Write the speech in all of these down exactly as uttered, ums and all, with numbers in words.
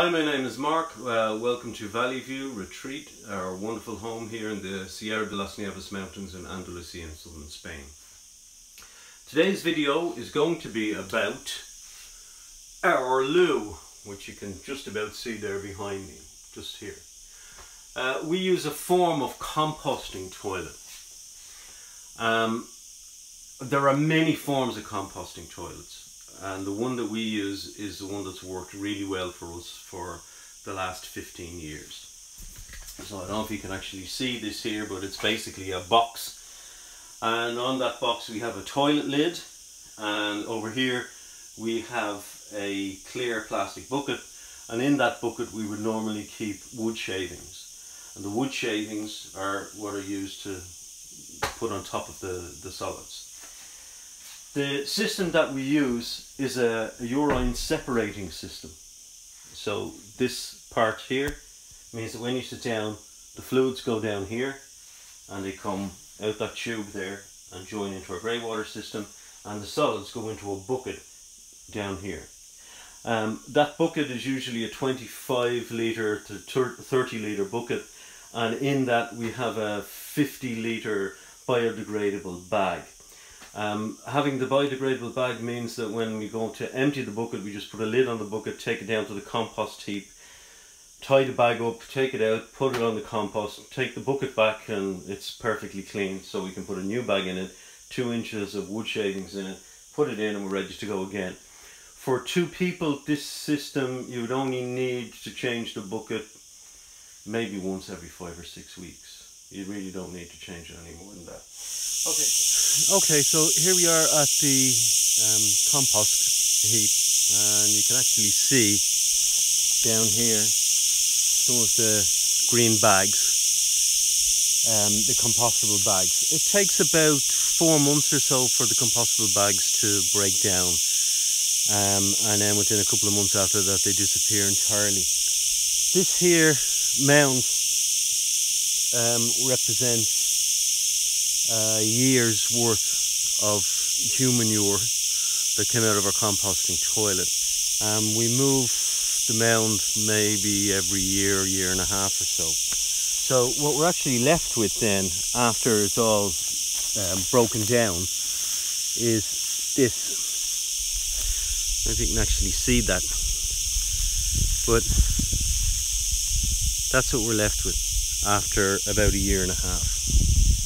Hi, my name is Mark. Uh, welcome to Valley View Retreat, our wonderful home here in the Sierra de las Nieves mountains in Andalusia in southern Spain. Today's video is going to be about our loo, which you can just about see there behind me, just here. Uh, we use a form of composting toilet. Um, there are many forms of composting toilets. And the one that we use is the one that's worked really well for us for the last fifteen years. So I don't know if you can actually see this here, but it's basically a box. And on that box we have a toilet lid. And over here we have a clear plastic bucket. And in that bucket we would normally keep wood shavings. And the wood shavings are what are used to put on top of the, the solids. The system that we use is a urine separating system. So this part here means that when you sit down, the fluids go down here and they come out that tube there and join into our greywater system, and the solids go into a bucket down here. Um, that bucket is usually a twenty-five litre to thirty litre bucket, and in that we have a fifty litre biodegradable bag. Um, having the biodegradable bag means that when we go to empty the bucket, we just put a lid on the bucket, take it down to the compost heap, tie the bag up, take it out, put it on the compost, take the bucket back, and it's perfectly clean. So we can put a new bag in it, two inches of wood shavings in it, put it in, and we're ready to go again. For two people, this system, you would only need to change the bucket maybe once every five or six weeks. You really don't need to change it any more than that. Okay. Okay, so here we are at the um, compost heap, and you can actually see down here some of the green bags, um, the compostable bags. It takes about four months or so for the compostable bags to break down, um, and then within a couple of months after that they disappear entirely. This here mound um, represents Uh, years worth of human manure that came out of our composting toilet. Um, we move the mound maybe every year, year and a half or so. So what we're actually left with then, after it's all um, broken down, is this. I don't know if you can actually see that, but that's what we're left with after about a year and a half.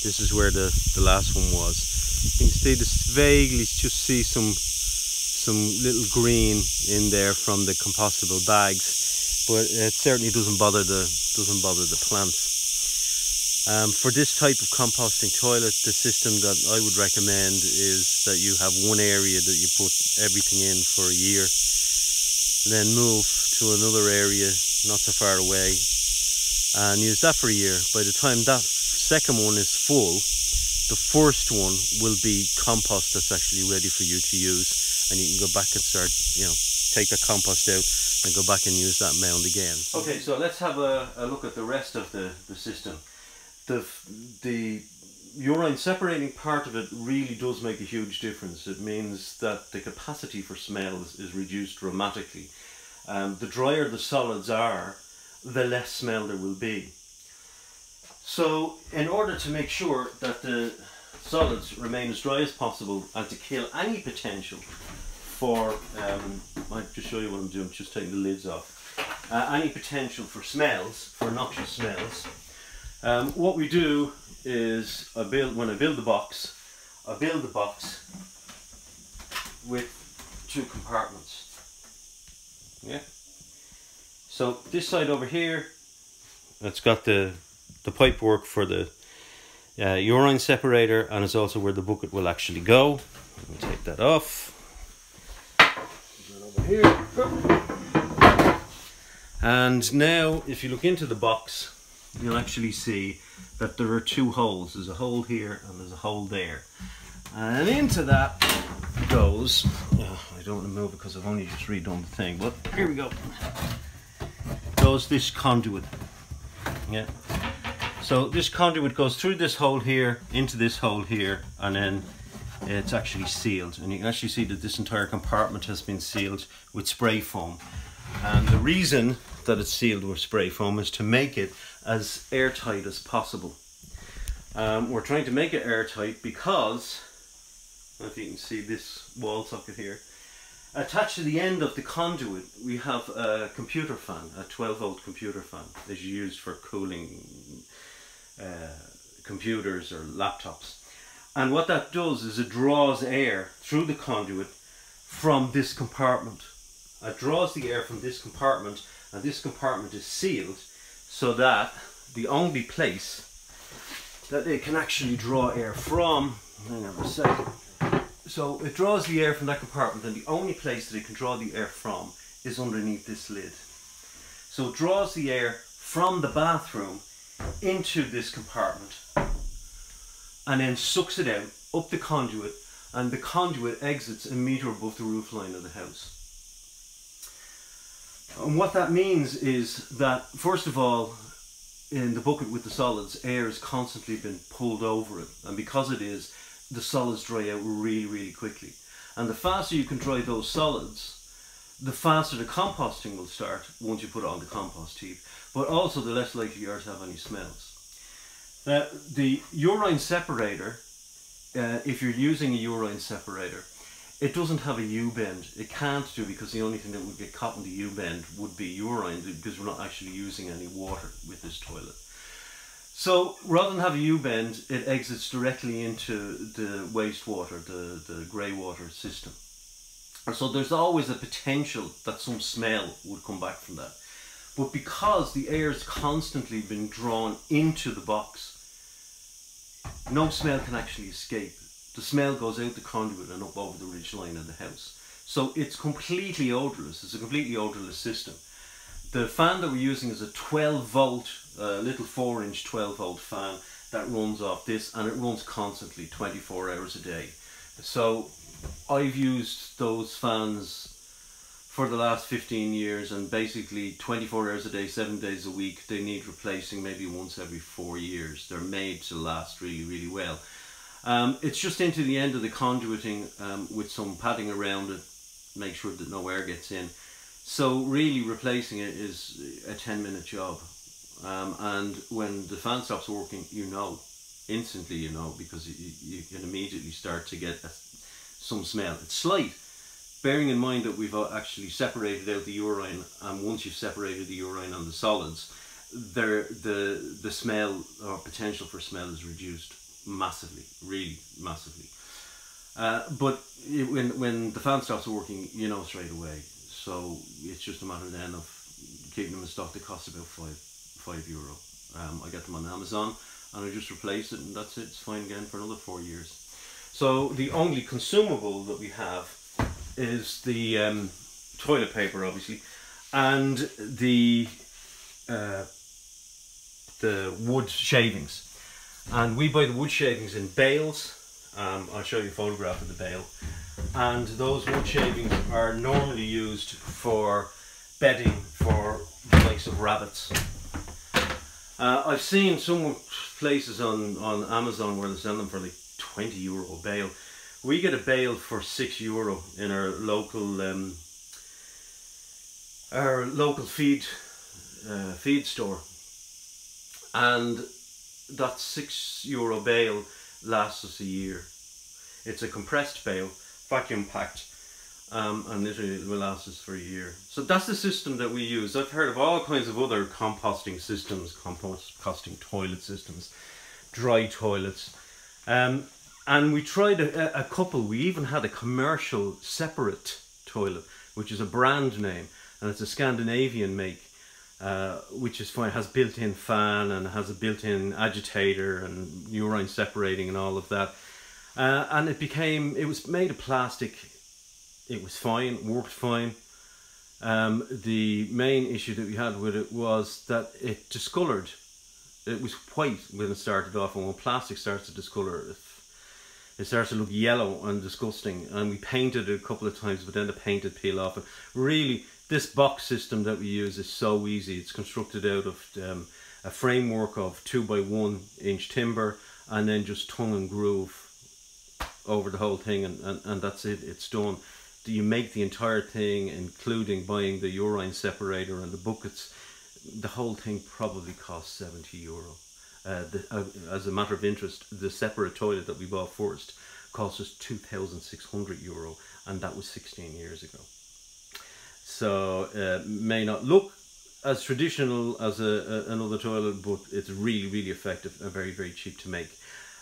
This is where the, the last one was. You can see this vaguely, just see some some little green in there from the compostable bags, but it certainly doesn't bother the doesn't bother the plants. Um, for this type of composting toilet, the system that I would recommend is that you have one area that you put everything in for a year, then move to another area not so far away and use that for a year. By the time that second one is full, the first one will be compost that's actually ready for you to use, and you can go back and start, you know, take the compost out and go back and use that mound again. Okay, so let's have a, a look at the rest of the, the system. The, the urine separating part of it really does make a huge difference. It means that the capacity for smells is reduced dramatically. Um, the drier the solids are, the less smell there will be. So in order to make sure that the solids remain as dry as possible and to kill any potential for, um, I'll just show you what I'm doing, just taking the lids off, uh, any potential for smells, for noxious smells, um, what we do is, I build, when I build the box, I build the box with two compartments. Yeah. So this side over here, it's got the the pipe work for the uh, urine separator, and it's also where the bucket will actually go. Let me take that off. Over here. And now if you look into the box, you'll actually see that there are two holes. There's a hole here and there's a hole there. And into that goes, oh, I don't want to move it because I've only just redone the thing, but here we go. Goes this conduit. Yeah. So this conduit goes through this hole here, into this hole here, and then it's actually sealed. And you can actually see that this entire compartment has been sealed with spray foam. And the reason that it's sealed with spray foam is to make it as airtight as possible. Um, we're trying to make it airtight because, I don't know if you can see this wall socket here, attached to the end of the conduit we have a computer fan, a twelve volt computer fan that's used for cooling uh, computers or laptops. And what that does is it draws air through the conduit from this compartment. It draws the air from this compartment, and this compartment is sealed so that the only place that it can actually draw air from, hang on a second. So it draws the air from that compartment, and the only place that it can draw the air from is underneath this lid. So it draws the air from the bathroom into this compartment and then sucks it out up the conduit, and the conduit exits a meter above the roof line of the house. And what that means is that, first of all, in the bucket with the solids, air has constantly been pulled over it, and because it is, the solids dry out really, really quickly. And the faster you can dry those solids, the faster the composting will start once you put it on the compost heap, but also the less likely you are to have any smells. Now, the urine separator, uh, if you're using a urine separator, it doesn't have a U-bend. It can't do, because the only thing that would get caught in the U-bend would be urine, because we're not actually using any water with this toilet. So rather than have a U-bend, it exits directly into the wastewater, the, the grey water system. And so there's always a potential that some smell would come back from that. But because the air has constantly been drawn into the box, no smell can actually escape. The smell goes out the conduit and up over the ridge line of the house. So it's completely odourless. It's a completely odourless system. The fan that we're using is a twelve volt, uh, little four inch twelve volt fan that runs off this, and it runs constantly, twenty-four hours a day. So I've used those fans for the last fifteen years, and basically twenty-four hours a day, seven days a week. They need replacing maybe once every four years. They're made to last really, really well. Um, it's just into the end of the conduiting um, with some padding around it, make sure that no air gets in. So really replacing it is a ten minute job, um, and when the fan stops working, you know, instantly you know, because you, you can immediately start to get a, some smell. It's slight, bearing in mind that we've actually separated out the urine, and once you've separated the urine and the solids, there, the, the smell or potential for smell is reduced. Massively, really massively. Uh, but it, when, when the fan stops working, you know straight away. So it's just a matter then of keeping them in stock. They cost about five, five euro. Um, I get them on Amazon and I just replace it, and that's it. It's fine again for another four years. So the only consumable that we have is the um, toilet paper, obviously, and the, uh, the wood shavings. And we buy the wood shavings in bales. Um, I'll show you a photograph of the bale. And those wood shavings are normally used for bedding for the likes of rabbits. Uh, I've seen some places on, on Amazon where they sell them for like twenty euro a bale. We get a bale for six euro in our local um, our local feed uh, feed store. And that six euro bale lasts us a year. It's a compressed bale, vacuum packed, um, and literally it will last us for a year. So that's the system that we use. I've heard of all kinds of other composting systems, composting toilet systems, dry toilets, um, and we tried a, a couple. We even had a commercial separate toilet, which is a brand name, and it's a Scandinavian make. Uh, which is fine, has built-in fan and has a built-in agitator and urine separating and all of that. Uh, and it became, it was made of plastic. It was fine, worked fine. Um, the main issue that we had with it was that it discoloured. It was white when it started off, and when plastic starts to discolour, it starts to look yellow and disgusting. And we painted it a couple of times, but then the paint had peeled off. And really, this box system that we use is so easy. It's constructed out of um, a framework of two by one inch timber, and then just tongue and groove over the whole thing, and, and, and that's it, it's done. do you make the entire thing, including buying the urine separator and the buckets, the whole thing probably costs seventy euro. Uh, the, uh, as a matter of interest, the separate toilet that we bought first cost us two thousand six hundred euro, and that was sixteen years ago. So uh, may not look as traditional as a, a, another toilet, but it's really, really effective and very, very cheap to make.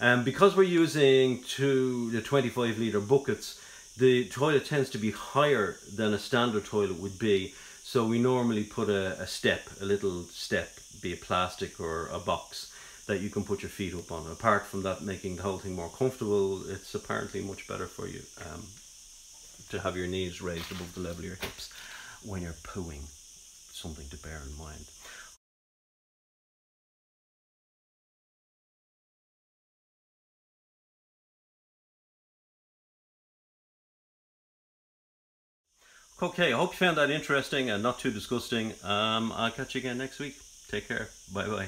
And um, because we're using two the twenty-five litre buckets, the toilet tends to be higher than a standard toilet would be. So we normally put a, a step, a little step, be it plastic or a box, that you can put your feet up on. Apart from that, making the whole thing more comfortable, it's apparently much better for you um, to have your knees raised above the level of your hips when you're pooing. Something to bear in mind. Okay, I hope you found that interesting and not too disgusting. Um, I'll catch you again next week. Take care. Bye bye.